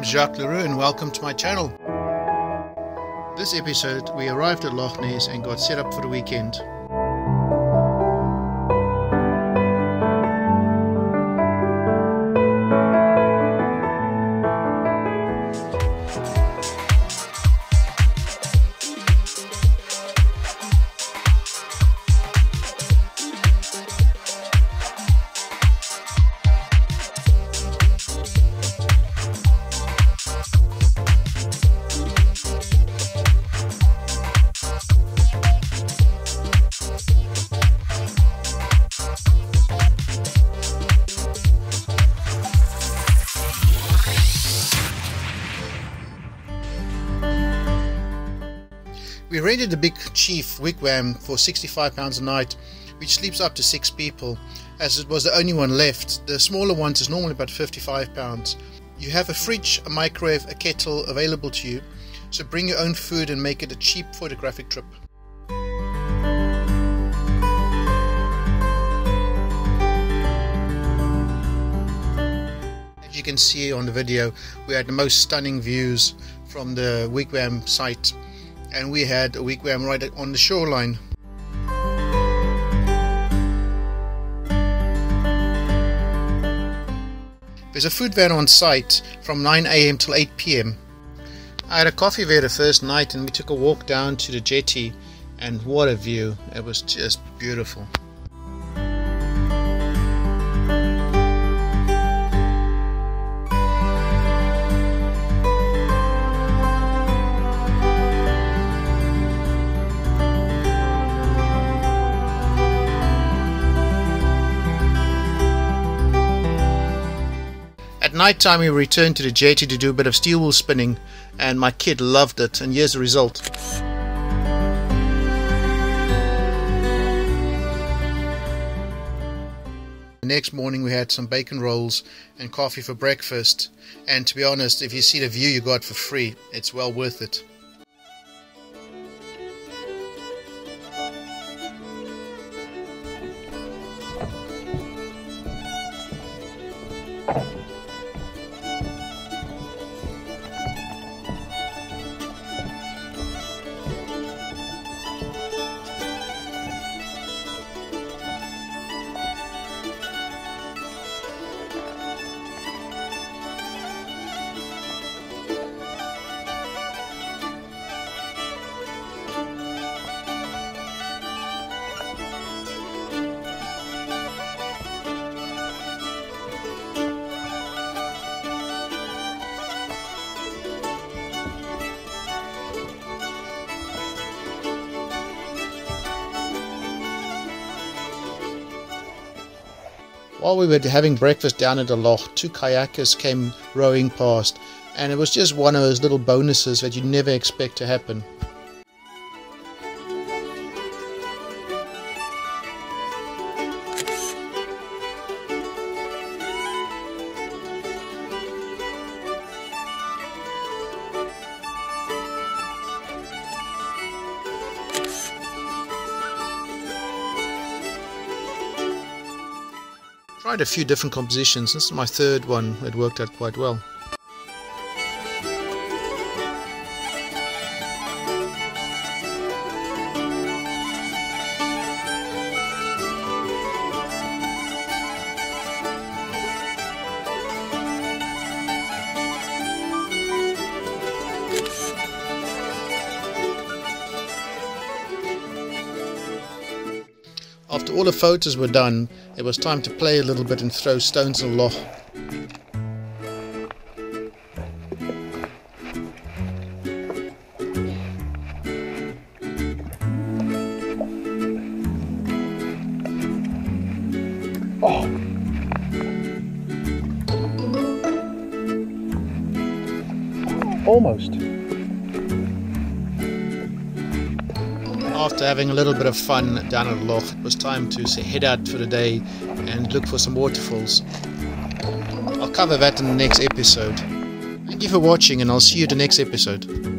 I'm Jacques Leroux and welcome to my channel. This episode we arrived at Loch Ness and got set up for the weekend. We rented the Big Chief Wigwam for £65 a night, which sleeps up to 6 people. As it was the only one left, the smaller ones is normally about £55. You have a fridge, a microwave, a kettle available to you, so bring your own food and make it a cheap photographic trip. As you can see on the video, we had the most stunning views from the Wigwam site. And we had a wigwam right on the shoreline. There's a food van on site from 9 AM till 8 PM. I had a coffee there the first night and we took a walk down to the jetty, and what a view, it was just beautiful. At night time we returned to the jetty to do a bit of steel wool spinning, and my kid loved it, and here's the result. The next morning we had some bacon rolls and coffee for breakfast, and to be honest, if you see the view you got for free, it's well worth it. While we were having breakfast down at the loch, 2 kayakers came rowing past, and it was just one of those little bonuses that you never expect to happen. Tried a few different compositions. This is my 3rd one. It worked out quite well. After all the photos were done, it was time to play a little bit and throw stones in the loch. Oh. Almost. After having a little bit of fun down at the loch, it was time to head out for the day and look for some waterfalls. I'll cover that in the next episode. Thank you for watching, and I'll see you in the next episode.